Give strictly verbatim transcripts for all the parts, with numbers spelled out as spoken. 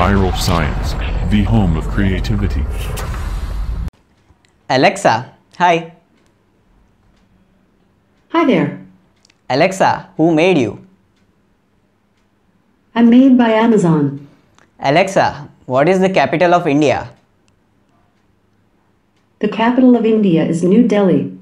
Viral Science, the home of creativity. Alexa, hi. Hi there. Alexa, who made you? I'm made by Amazon. Alexa, what is the capital of India? The capital of India is New Delhi.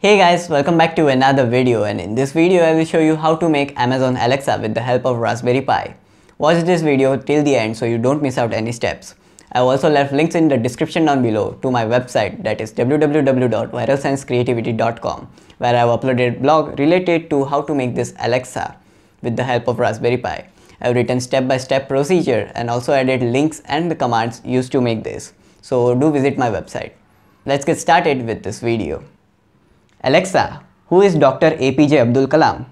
Hey guys, welcome back to another video, and in this video I will show you how to make Amazon Alexa with the help of Raspberry Pi. Watch this video till the end so you don't miss out any steps. I've also left links in the description down below to my website, that is w w w dot viral science creativity dot com, where I've uploaded a blog related to how to make this Alexa with the help of Raspberry Pi. I've written step-by-step procedure and also added links and the commands used to make this. So do visit my website. Let's get started with this video. Alexa, who is Doctor A P J Abdul Kalam?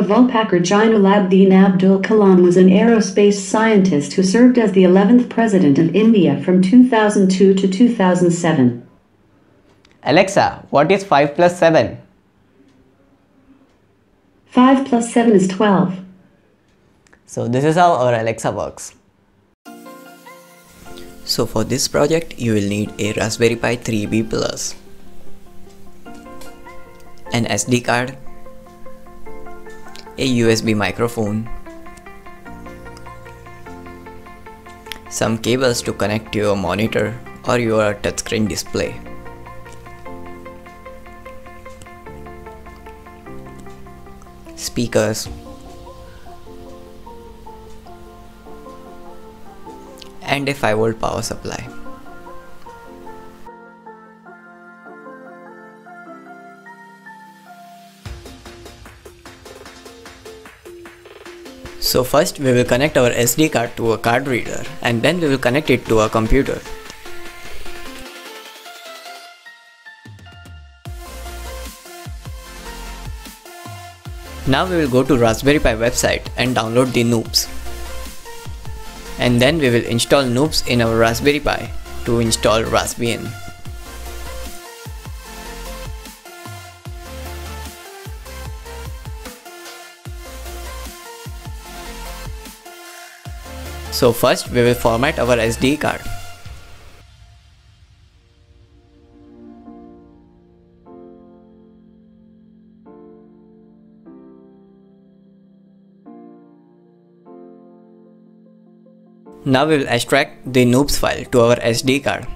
Aval Pakarjainulaabdeen Abdul Kalam was an aerospace scientist who served as the eleventh President of India from two thousand two to two thousand seven. Alexa, what is five plus seven? five plus seven is twelve. So this is how our Alexa works. So for this project, you will need a Raspberry Pi three B plus, an S D card, a U S B microphone, some cables to connect to your monitor or your touchscreen display, speakers, and a five volt power supply. So first we will connect our S D card to a card reader, and then we will connect it to a computer. Now we will go to Raspberry Pi website and download the NOOBS. And then we will install NOOBS in our Raspberry Pi to install Raspbian. So first we will format our S D card. Now we will extract the NOOBS file to our S D card.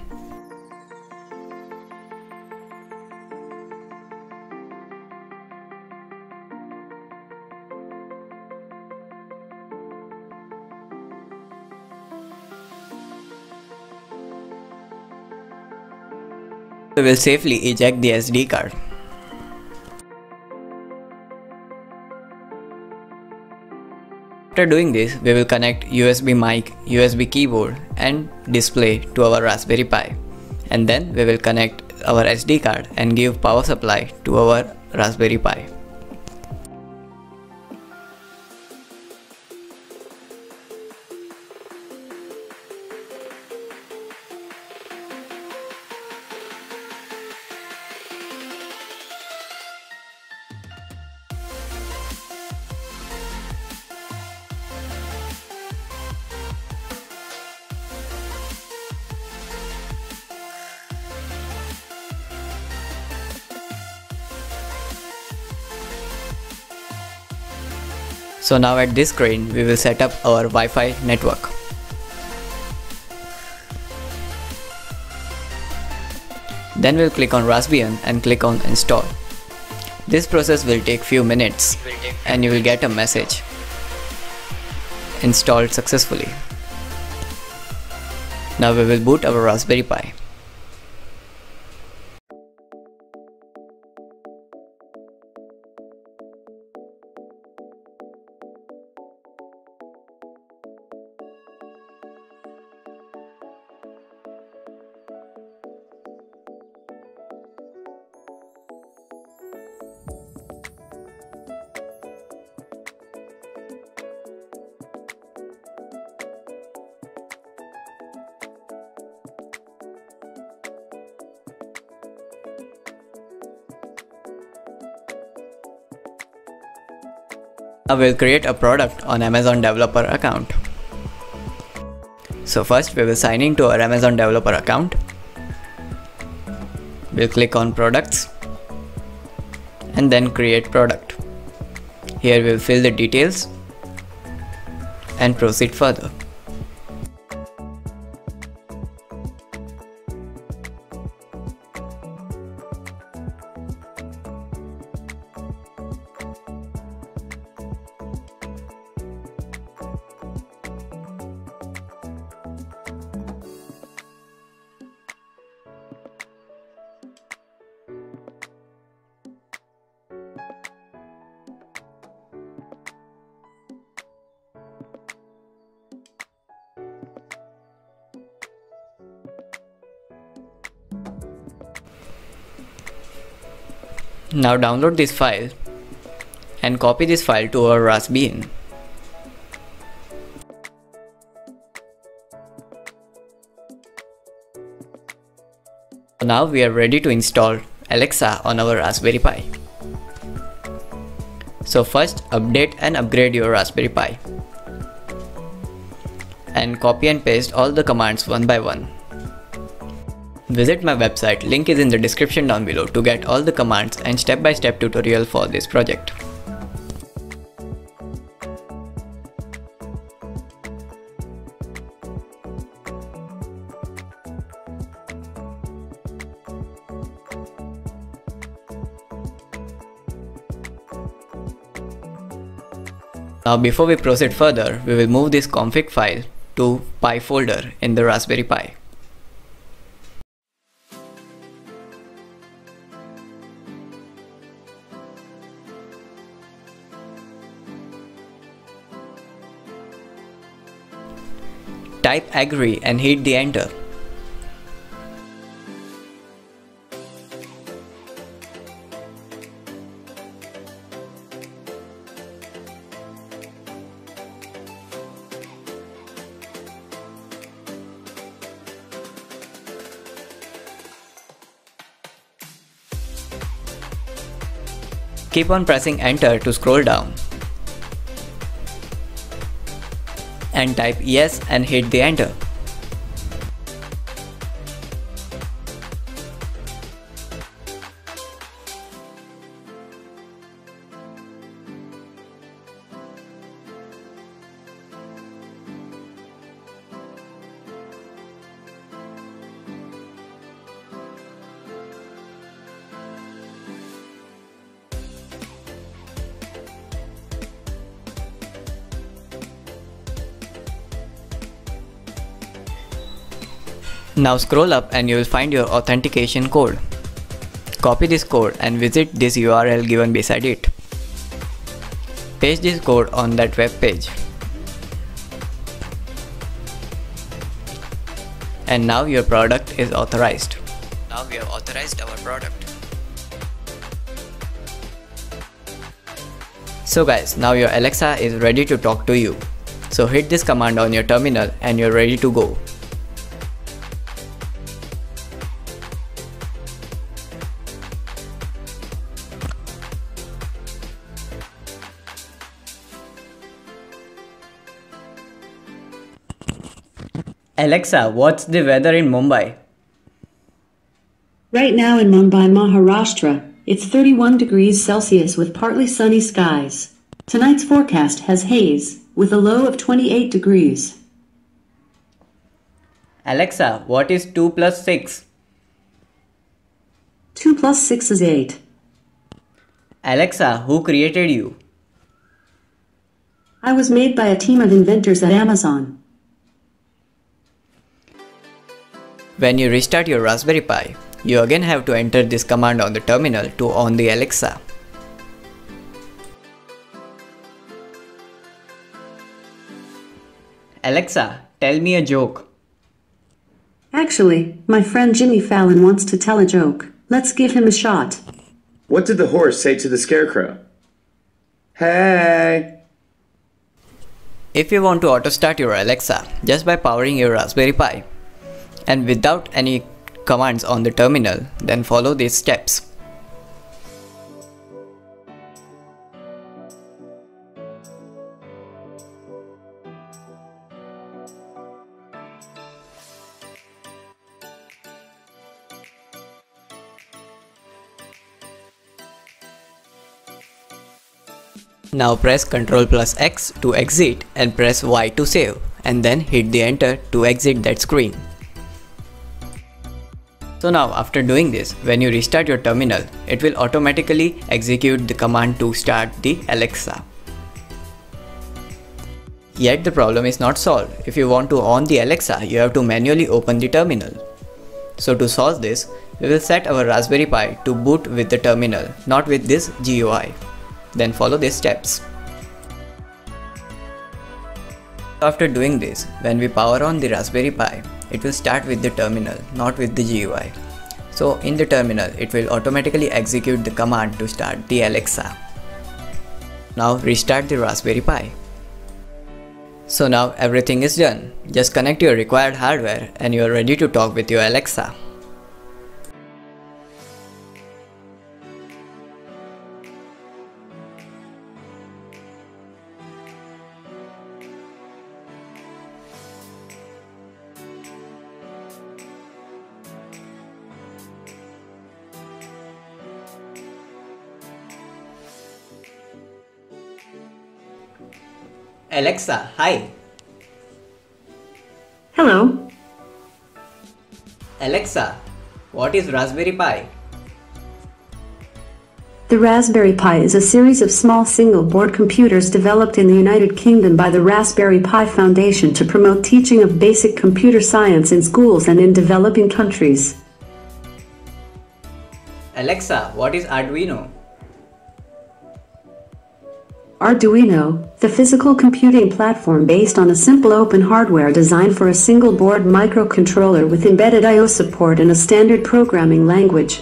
We will safely eject the S D card. After doing this, we will connect U S B mic, U S B keyboard and display to our Raspberry Pi. And then we will connect our S D card and give power supply to our Raspberry Pi. So now at this screen, we will set up our Wi-Fi network. Then we'll click on Raspbian and click on install. This process will take few minutes and you will get a message. Installed successfully. Now we will boot our Raspberry Pi. I will create a product on Amazon developer account. So first we will sign in to our Amazon developer account. We'll click on products and then create product. Here we'll fill the details and proceed further. Now download this file and copy this file to our Raspbian. So now we are ready to install Alexa on our Raspberry Pi. So first update and upgrade your Raspberry Pi and copy and paste all the commands one by one. Visit my website, link is in the description down below to get all the commands and step-by-step tutorial for this project. Now before we proceed further, we will move this config file to Pi folder in the Raspberry Pi. Type agree and hit the enter. Keep on pressing enter to scroll down. And type yes and hit the enter. Now scroll up and you will find your authentication code. Copy this code and visit this U R L given beside it. Paste this code on that web page. And now your product is authorized. Now we have authorized our product. So guys, now your Alexa is ready to talk to you. So hit this command on your terminal and you're ready to go. Alexa, what's the weather in Mumbai? Right now in Mumbai, Maharashtra, it's thirty-one degrees Celsius with partly sunny skies. Tonight's forecast has haze, with a low of twenty-eight degrees. Alexa, what is two plus six? two plus six is eight. Alexa, who created you? I was made by a team of inventors at Amazon. When you restart your Raspberry Pi, you again have to enter this command on the terminal to on the Alexa. Alexa, tell me a joke. Actually, my friend Jimmy Fallon wants to tell a joke. Let's give him a shot. What did the horse say to the scarecrow? Hey! If you want to auto-start your Alexa just by powering your Raspberry Pi, and without any commands on the terminal, then follow these steps. Now press control plus X to exit and press Y to save, and then hit the enter to exit that screen. So now after doing this, when you restart your terminal, it will automatically execute the command to start the Alexa. Yet the problem is not solved. If you want to on the Alexa, you have to manually open the terminal. So to solve this, we will set our Raspberry Pi to boot with the terminal, not with this G U I. Then follow these steps. After doing this, when we power on the Raspberry Pi, it will start with the terminal, not with the G U I. So in the terminal, it will automatically execute the command to start the Alexa. Now restart the Raspberry Pi. So now everything is done. Just connect your required hardware and you are ready to talk with your Alexa. Alexa, hi. Hello. Alexa, what is Raspberry Pi? The Raspberry Pi is a series of small single-board computers developed in the United Kingdom by the Raspberry Pi Foundation to promote teaching of basic computer science in schools and in developing countries. Alexa, what is Arduino? Arduino, the physical computing platform based on a simple open hardware designed for a single-board microcontroller with embedded I O support and a standard programming language.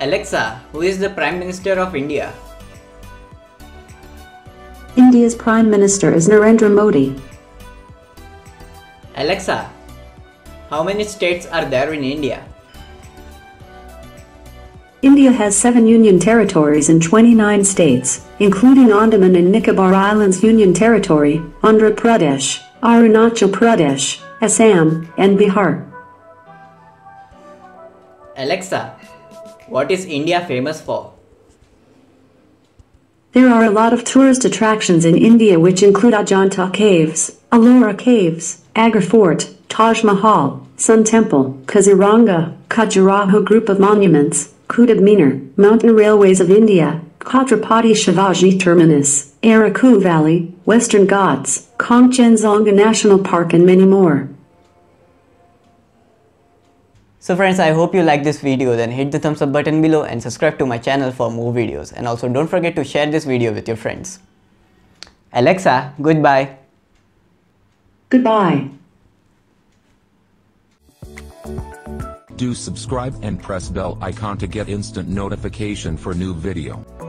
Alexa, who is the Prime Minister of India? India's Prime Minister is Narendra Modi. Alexa, how many states are there in India? India has seven union territories and twenty-nine states, including Andaman and Nicobar Islands Union Territory, Andhra Pradesh, Arunachal Pradesh, Assam, and Bihar. Alexa, what is India famous for? There are a lot of tourist attractions in India which include Ajanta Caves, Allura Caves, Agra Fort, Taj Mahal, Sun Temple, Kaziranga, Kajuraho Group of Monuments, Qutub Minar, Mountain Railways of India, Chhatrapati Shivaji Terminus, Araku Valley, Western Ghats, Kongchenzonga National Park, and many more. So friends, I hope you liked this video. Then hit the thumbs up button below and subscribe to my channel for more videos. And also don't forget to share this video with your friends. Alexa, goodbye. Goodbye. Do subscribe and press bell icon to get instant notification for new video.